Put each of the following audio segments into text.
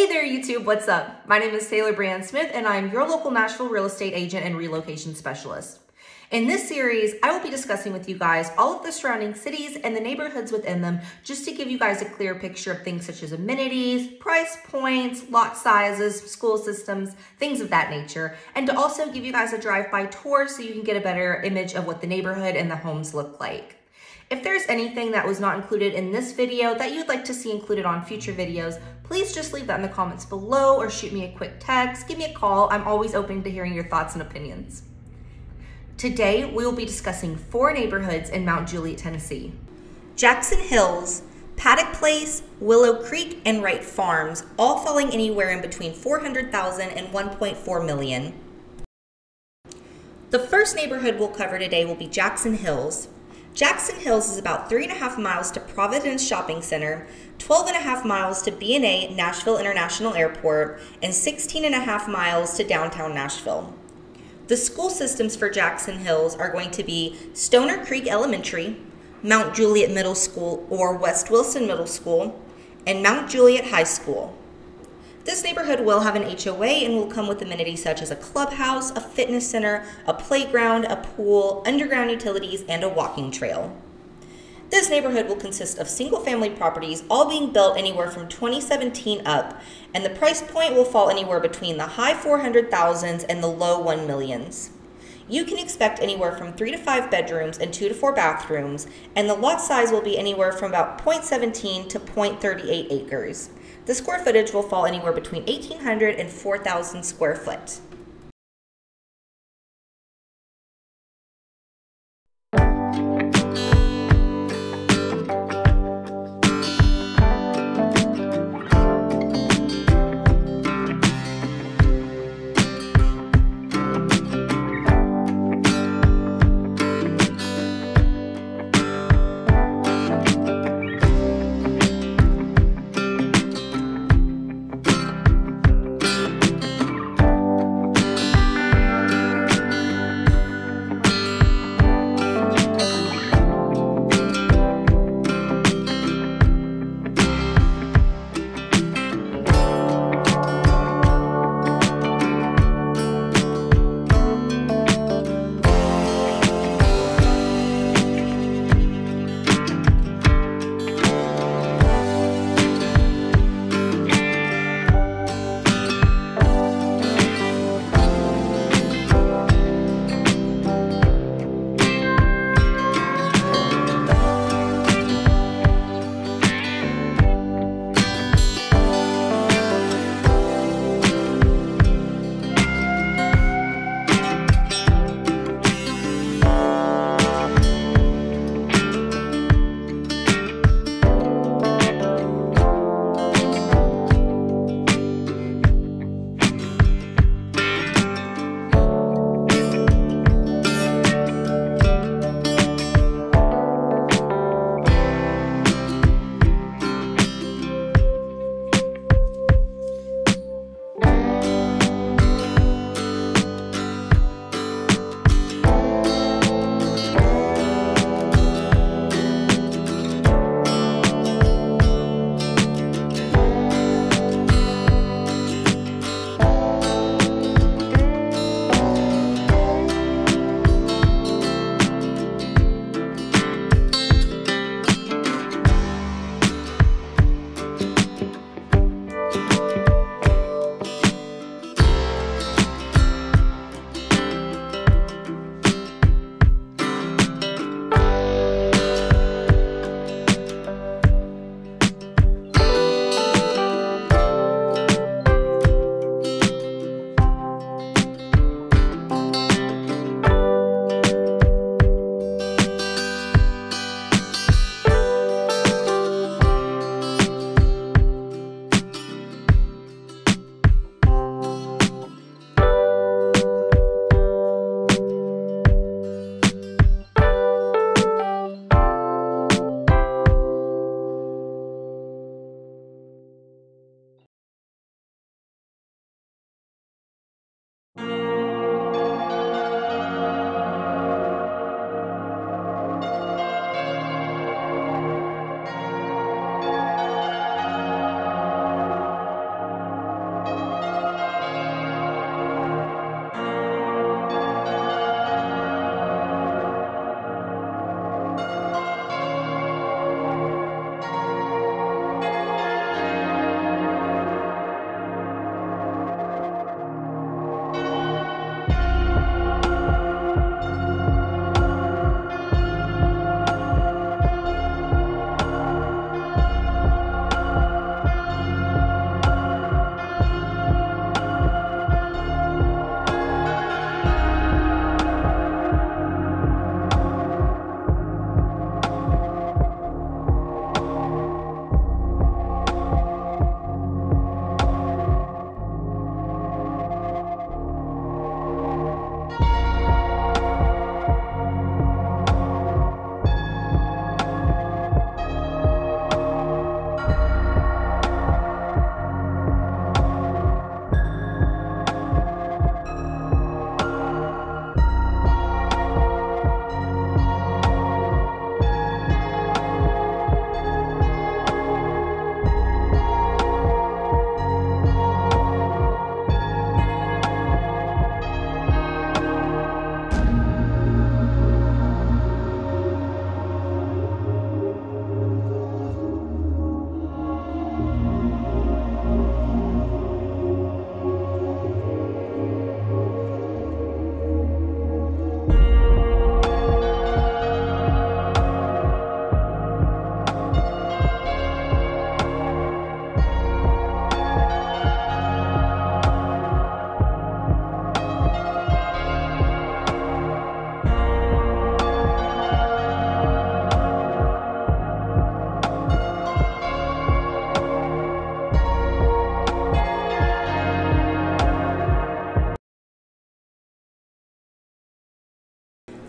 Hey there, YouTube, what's up? My name is Taylor Brianne Smith, and I'm your local Nashville real estate agent and relocation specialist. In this series, I will be discussing with you guys all of the surrounding cities and the neighborhoods within them, just to give you guys a clear picture of things such as amenities, price points, lot sizes, school systems, things of that nature, and to also give you guys a drive-by tour so you can get a better image of what the neighborhood and the homes look like. If there's anything that was not included in this video that you'd like to see included on future videos, please just leave that in the comments below or shoot me a quick text, give me a call. I'm always open to hearing your thoughts and opinions. Today, we will be discussing four neighborhoods in Mount Juliet, Tennessee: Jackson Hills, Paddock Place, Willow Creek, and Wright Farms, all falling anywhere in between $400,000 and $1.4 million. The first neighborhood we'll cover today will be Jackson Hills. Jackson Hills is about 3.5 miles to Providence Shopping Center, 12.5 miles to BNA Nashville International Airport, and 16.5 miles to downtown Nashville. The school systems for Jackson Hills are going to be Stoner Creek Elementary, Mount Juliet Middle School or West Wilson Middle School, and Mount Juliet High School. This neighborhood will have an HOA and will come with amenities such as a clubhouse, a fitness center, a playground, a pool, underground utilities, and a walking trail. This neighborhood will consist of single-family properties, all being built anywhere from 2017 up, and the price point will fall anywhere between the high $400,000s and the low $1 millions. You can expect anywhere from 3 to 5 bedrooms and 2 to 4 bathrooms, and the lot size will be anywhere from about 0.17 to 0.38 acres. The square footage will fall anywhere between 1,800 and 4,000 square foot.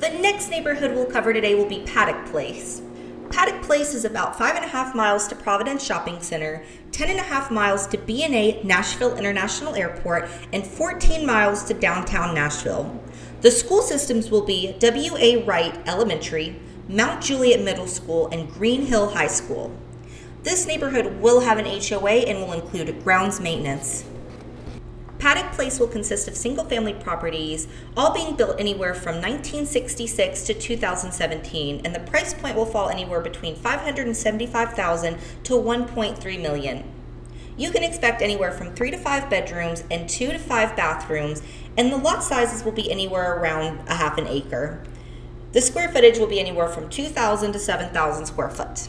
The next neighborhood we'll cover today will be Paddock Place. Paddock Place is about 5.5 miles to Providence Shopping Center, 10.5 miles to BNA Nashville International Airport, and 14 miles to downtown Nashville. The school systems will be W.A. Wright Elementary, Mount Juliet Middle School, and Green Hill High School. This neighborhood will have an HOA and will include grounds maintenance. Paddock Place will consist of single-family properties, all being built anywhere from 1966 to 2017, and the price point will fall anywhere between $575,000 to $1.3 million. You can expect anywhere from 3 to 5 bedrooms and 2 to 5 bathrooms, and the lot sizes will be anywhere around a half an acre. The square footage will be anywhere from 2,000 to 7,000 square foot.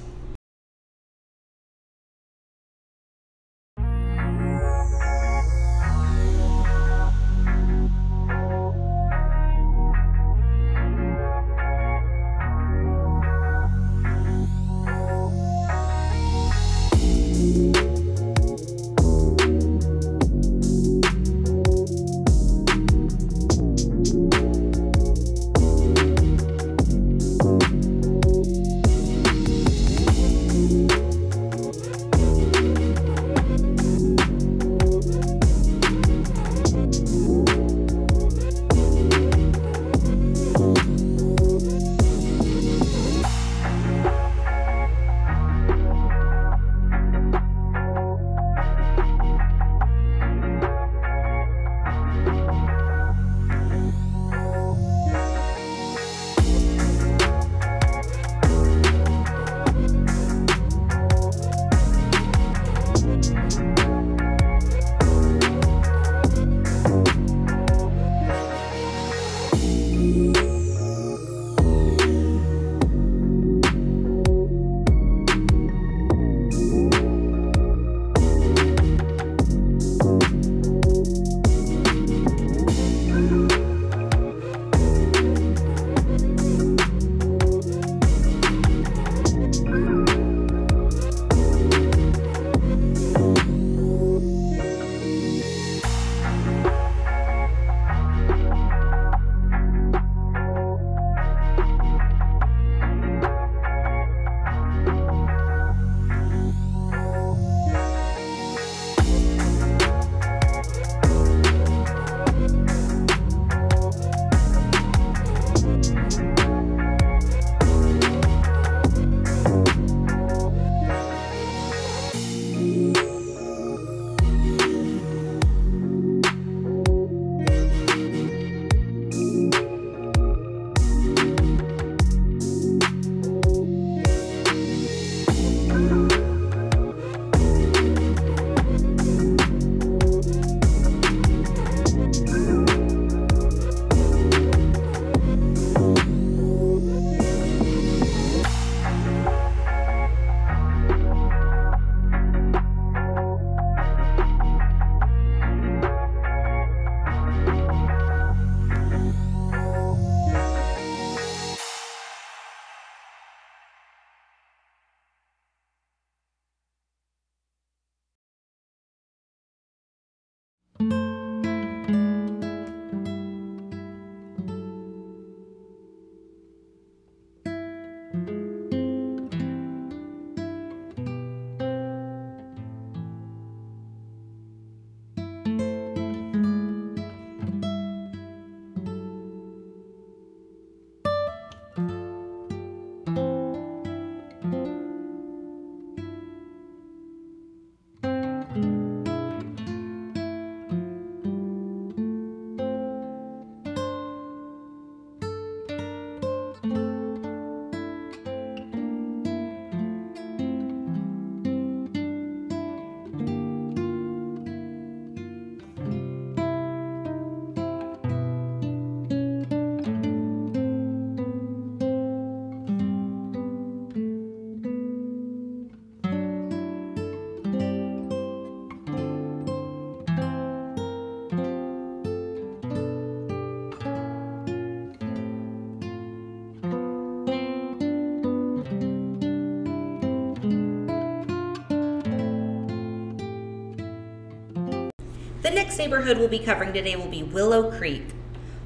The next neighborhood we'll be covering today will be Willow Creek.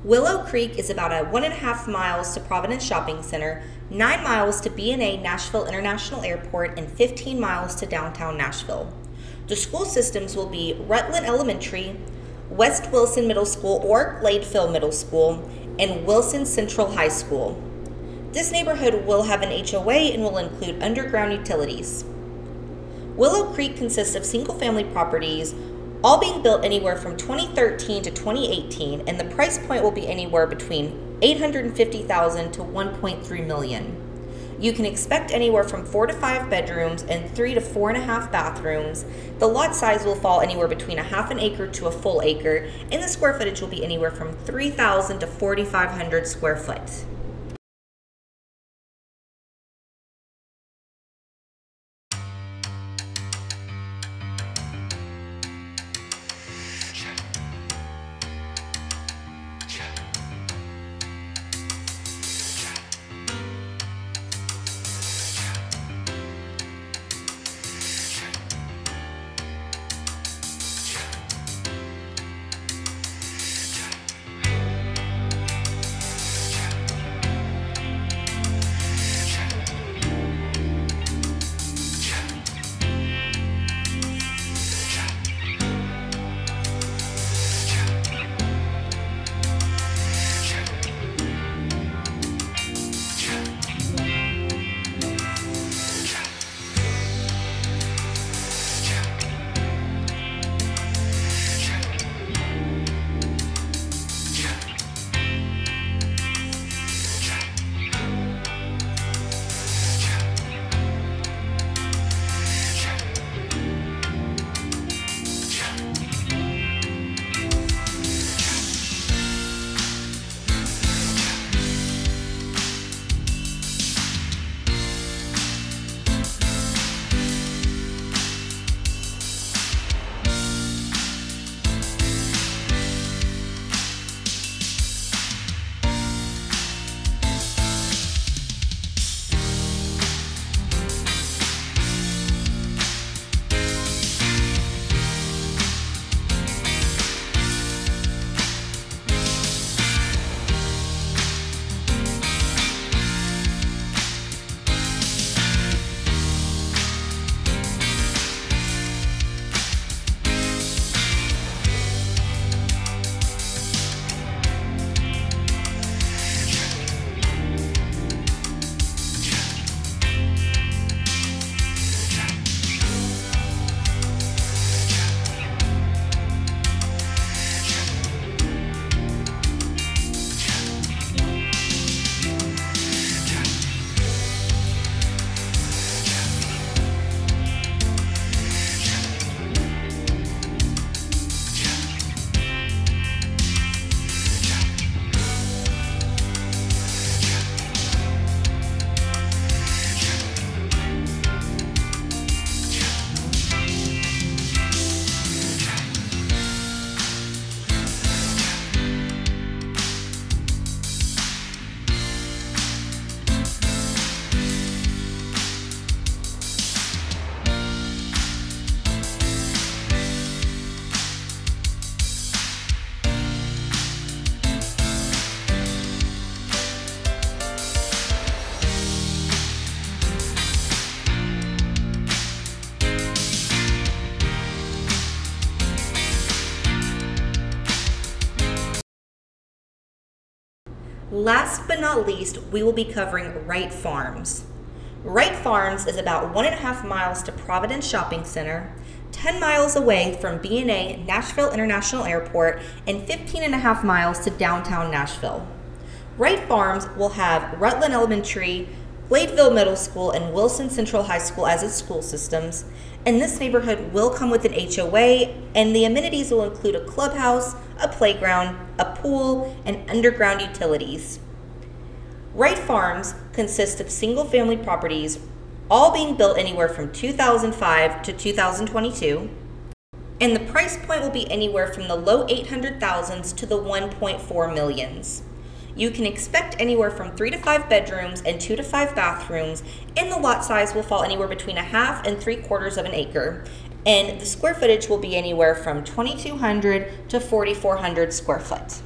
Willow Creek is about 1.5 miles to Providence Shopping Center, 9 miles to BNA Nashville International Airport, and 15 miles to downtown Nashville. The school systems will be Rutland Elementary, West Wilson Middle School or Gladeville Middle School, and Wilson Central High School. This neighborhood will have an HOA and will include underground utilities. Willow Creek consists of single-family properties, all being built anywhere from 2013 to 2018, and the price point will be anywhere between $850,000 to $1.3 million. You can expect anywhere from 4 to 5 bedrooms and 3 to 4.5 bathrooms. The lot size will fall anywhere between a half an acre to a full acre, and the square footage will be anywhere from 3,000 to 4,500 square foot. Last but not least, we will be covering Wright Farms. Wright Farms is about 1.5 miles to Providence Shopping Center, 10 miles away from BNA Nashville International Airport, and 15.5 miles to downtown Nashville. Wright Farms will have Rutland Elementary, Gladeville Middle School, and Wilson Central High School as its school systems, and this neighborhood will come with an HOA, and the amenities will include a clubhouse, a playground, a pool, and underground utilities. Wright Farms consists of single-family properties, all being built anywhere from 2005 to 2022, and the price point will be anywhere from the low $800,000s to the $1.4 million. You can expect anywhere from 3 to 5 bedrooms and 2 to 5 bathrooms, and the lot size will fall anywhere between a half and 3/4 of an acre, and the square footage will be anywhere from 2,200 to 4,400 square foot.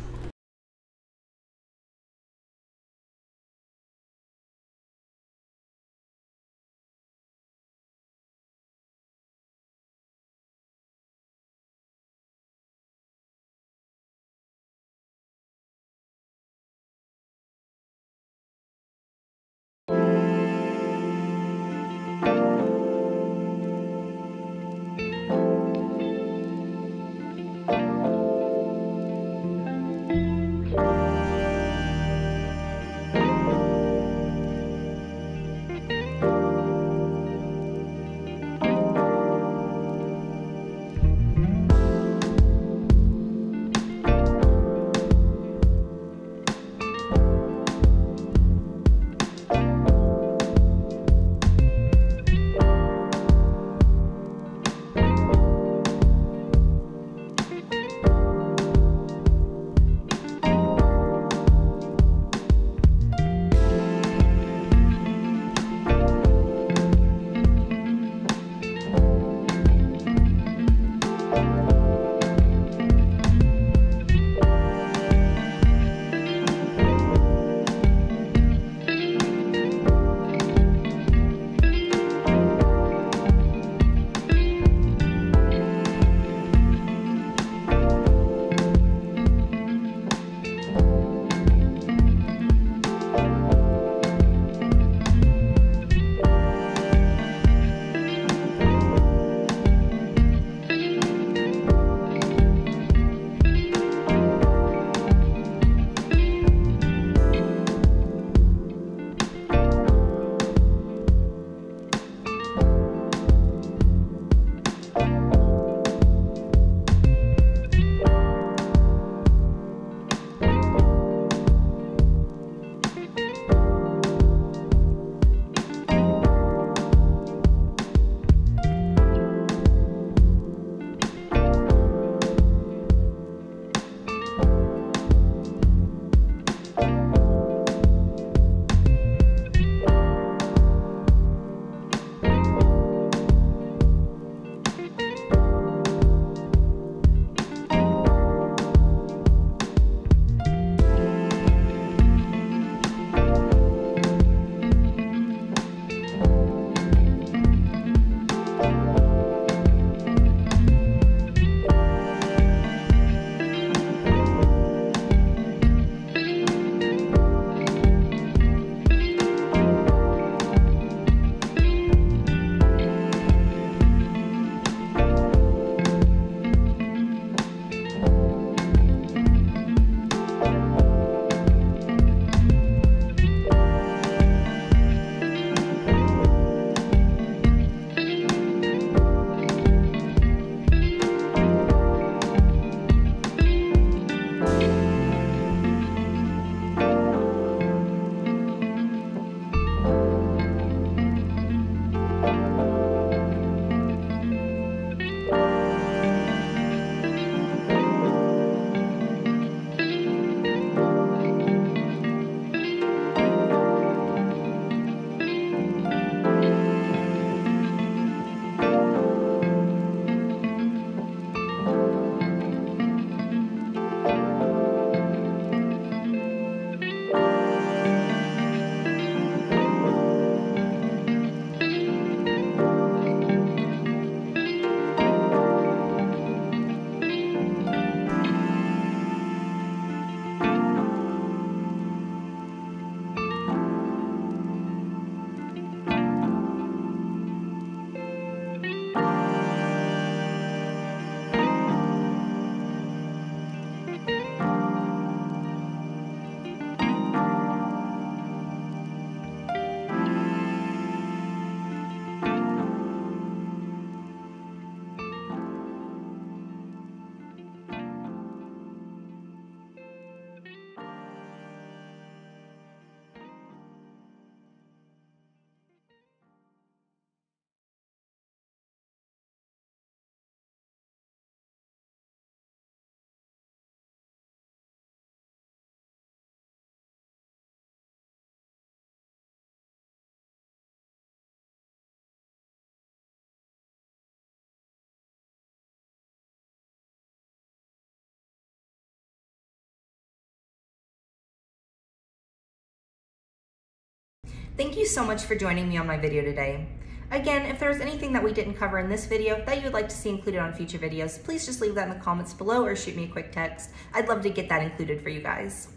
Thank you so much for joining me on my video today. Again, if there's anything that we didn't cover in this video that you would like to see included on future videos, please just leave that in the comments below or shoot me a quick text. I'd love to get that included for you guys.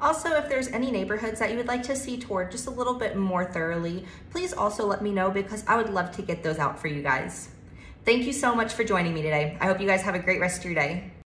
Also, if there's any neighborhoods that you would like to see toured just a little bit more thoroughly, please also let me know because I would love to get those out for you guys. Thank you so much for joining me today. I hope you guys have a great rest of your day.